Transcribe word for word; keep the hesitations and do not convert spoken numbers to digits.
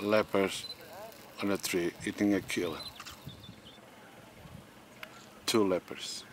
leopards on a tree eating a kill. Two leopards.